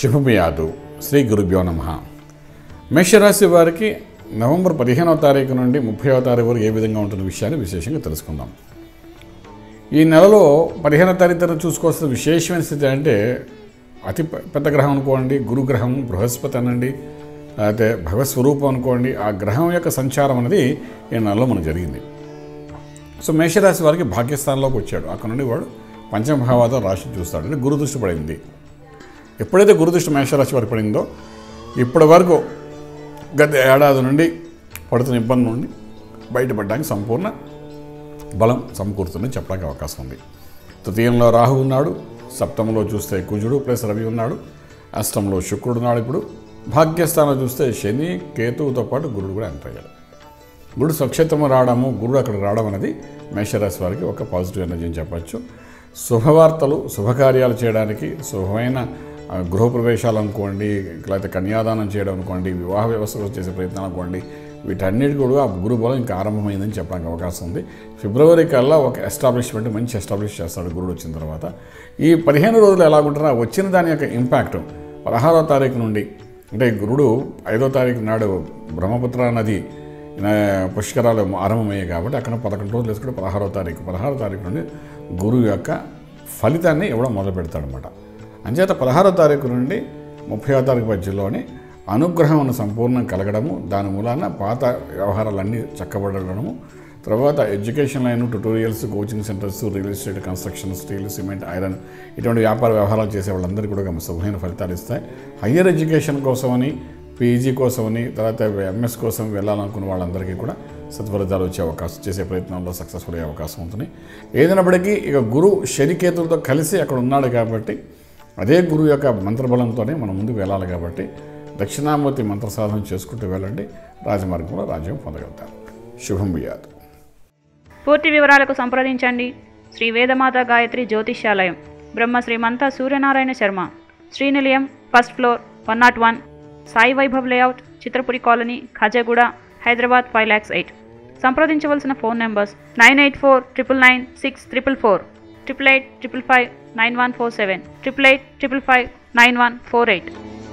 శుభమయాదు శ్రీ గురుభ్యో నమః మేషరాశి వారికి నవంబర్ 15వ తారీఖు నుండి 30వ తారీఖు వరకు ఏ విధంగా ఉంటున్న విషయాన్ని విశేషంగా తెలుసుకుందాం. ఈ నెలలో 15వ తారీఖున చూసుకోవాల్సిన విశేషమైన స్థితి అంటే అతి పెద్ద గ్రహం అనుకోండి, గురుగ్రహం బృహస్పతి అనండి, అయితే భగవస్వరూపం అనుకోండి, ఆ గ్రహం యొక్క సంచారం అనేది ఈ నెలలో మనకు జరిగింది. సో మేషరాశి వారికి భాగ్యస్థానంలోకి వచ్చాడు, అక్కడ నుండి వాడు పంచమభావాతో రాశి చూస్తాడు, అంటే గురుదృష్టి పడింది. ఎప్పుడైతే గురుదృష్టి మేషరాశి వారికి పడిందో ఇప్పటి వరకు గత ఏడాది నుండి పడుతున్న ఇబ్బంది నుండి బయటపడడానికి సంపూర్ణ బలం సమకూరుతుందని చెప్పడానికి అవకాశం ఉంది. తృతీయంలో రాహు ఉన్నాడు, సప్తమంలో చూస్తే కుజుడు ప్లస్ రవి ఉన్నాడు, అష్టంలో శుక్రుడు ఉన్నాడు, ఇప్పుడు భాగ్యస్థానం చూస్తే శని కేతువుతో పాటు గురుడు కూడా ఎంటర్ అయ్యాడు. గురుడు స్వక్షేత్రము రావడము, గురుడు అక్కడ రావడం అనేది మేషరాశి వారికి ఒక పాజిటివ్ ఎనర్జీ అని చెప్పచ్చు. శుభవార్తలు, శుభకార్యాలు చేయడానికి, శుభమైన గృహప్రవేశాలు అనుకోండి, లేకపోతే కన్యాదానం చేయడం అనుకోండి, వివాహ వ్యవస్థలో చేసే ప్రయత్నాలు అనుకోండి, వీటన్నిటి కూడా ఆ గురు బలం ఇంకా ఆరంభమైందని చెప్పడానికి అవకాశం ఉంది. ఫిబ్రవరి కల్లా ఒక ఎస్టాబ్లిష్మెంట్ మంచి ఎస్టాబ్లిష్ చేస్తాడు గురుడు వచ్చిన తర్వాత. ఈ 15 రోజులు ఎలాగుంటారో వచ్చిన దాని యొక్క ఇంపాక్ట్ 16వ తారీఖు నుండి, అంటే గురుడు 5వ తారీఖు నాడు బ్రహ్మపుత్ర నది పుష్కరాలు ఆరంభమయ్యాయి కాబట్టి అక్కడ 11 రోజులు వేసుకుంటే 16వ తారీఖు నుండి గురువు యొక్క ఫలితాన్ని ఇవ్వడం మొదలు పెడతాడనమాట. అంచేత 16వ తారీఖు నుండి 30వ తారీఖు మధ్యలోనే అనుగ్రహం సంపూర్ణం కలగడము, దాని మూలాన పాత వ్యవహారాలన్నీ చక్కబడడము, తర్వాత education line, tutorials, coaching centres, real estate, construction, steel, cement, iron ఇటువంటి వ్యాపార వ్యవహారాలు చేసే వాళ్ళందరికీ కూడా శుభమైన ఫలితాలు ఇస్తాయి. హయ్యర్ ఎడ్యుకేషన్ కోసమని, పీజీ కోసమని, తర్వాత ఎంఎస్ కోసం వెళ్ళాలనుకున్న వాళ్ళందరికీ కూడా సత్ఫలితాలు వచ్చే అవకాశం, చేసే ప్రయత్నంలో సక్సెస్ఫుల్ అయ్యే అవకాశం ఉంటుంది. ఏదైనప్పటికీ ఇక గురు శనికేతులతో కలిసి అక్కడ ఉన్నాడు కాబట్టి, అదే గురువు యొక్క మంత్రబలంతోనే మనం ముందుకు వెళ్ళాలి కాబట్టి దక్షిణామూర్తి మంత్ర సాధన చేసుకుంటూ వెళ్ళండి, రాజమార్గంలో రాజ్యం పొందగలుగుతారు. శుభం భూయాత్. పూర్తి వివరాలకు సంప్రదించండి శ్రీ వేదమాత గాయత్రి జ్యోతిష్యాలయం, బ్రహ్మ శ్రీ మంతా సూర్యనారాయణ శర్మ, శ్రీ నిలయం, 1st floor, 101, Sai Vaibhav layout, Chitrapuri colony, Khajaguda, Hyderabad 5,08,000. సంప్రదించవలసిన ఫోన్ నెంబర్స్ 98499644, 88559147, 88559148.